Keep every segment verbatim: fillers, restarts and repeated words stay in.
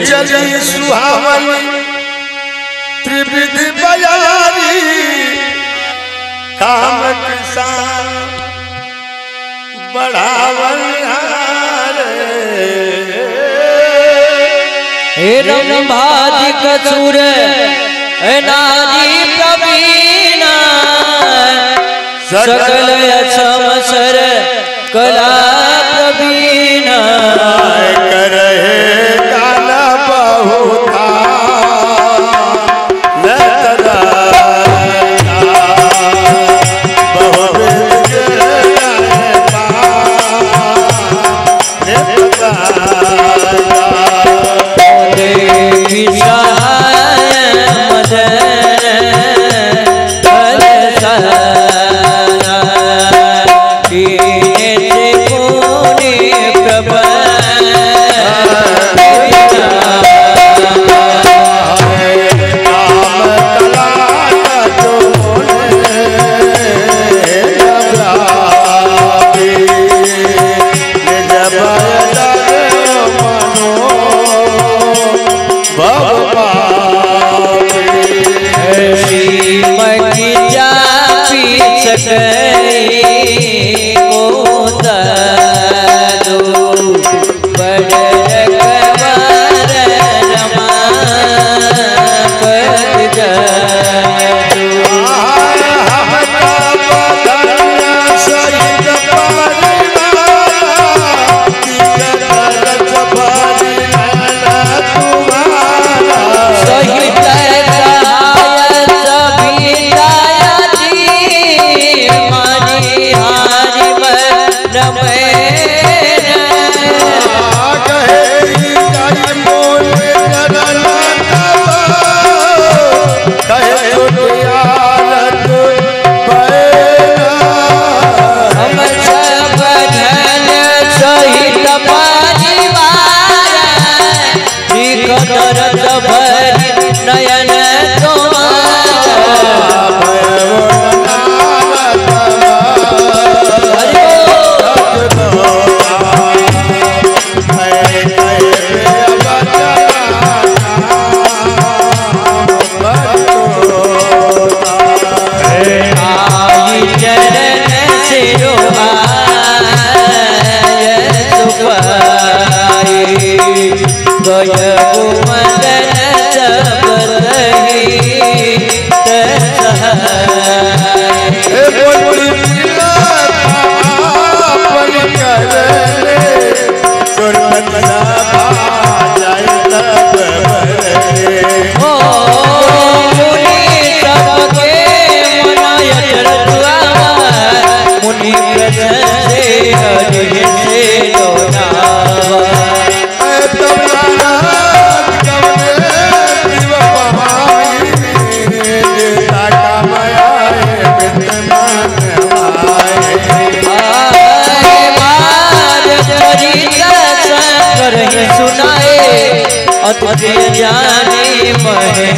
चली सुहावन त्रिविध बयारी काम किसान बढ़ावन हे नम भाजी कसूर नारी प्रवीणा सकल समसर कला प्रवीणा करे जानी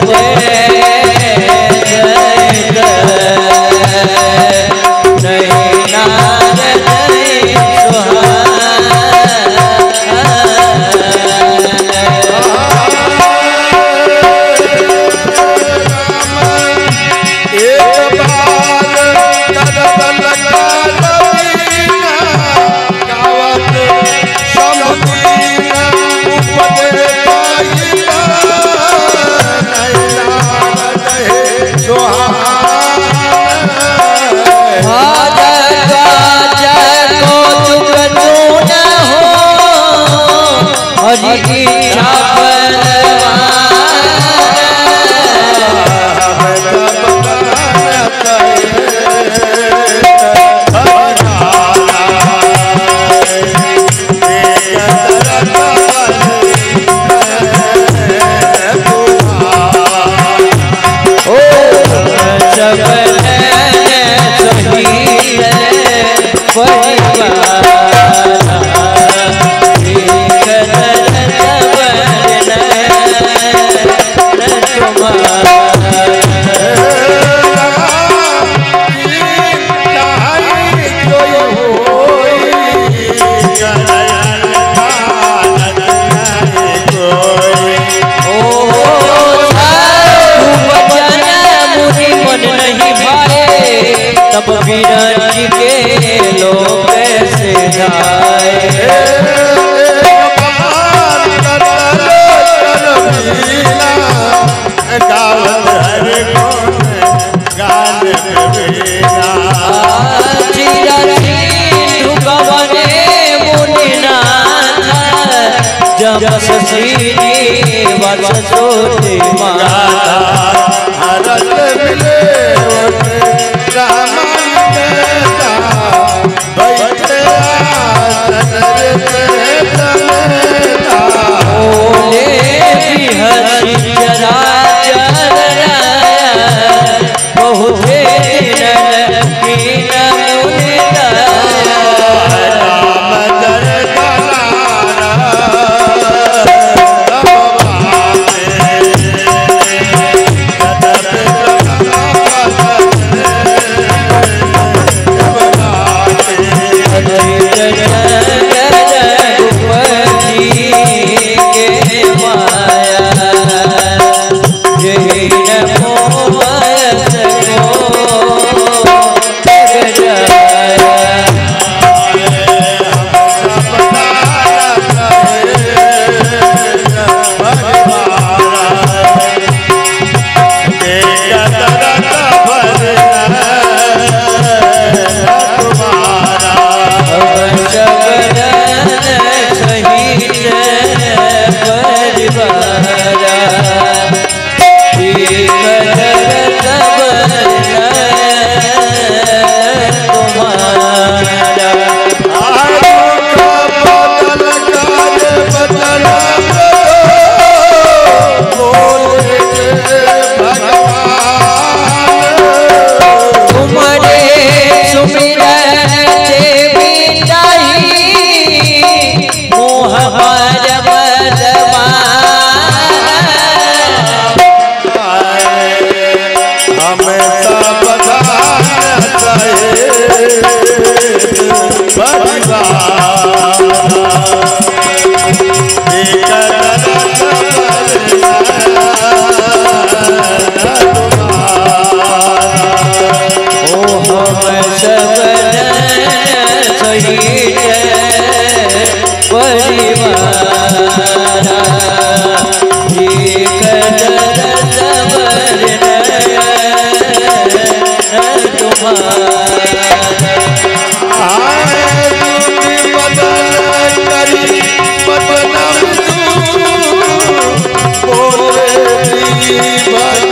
Jai Jai Jai छोटे हरत मिले Bye.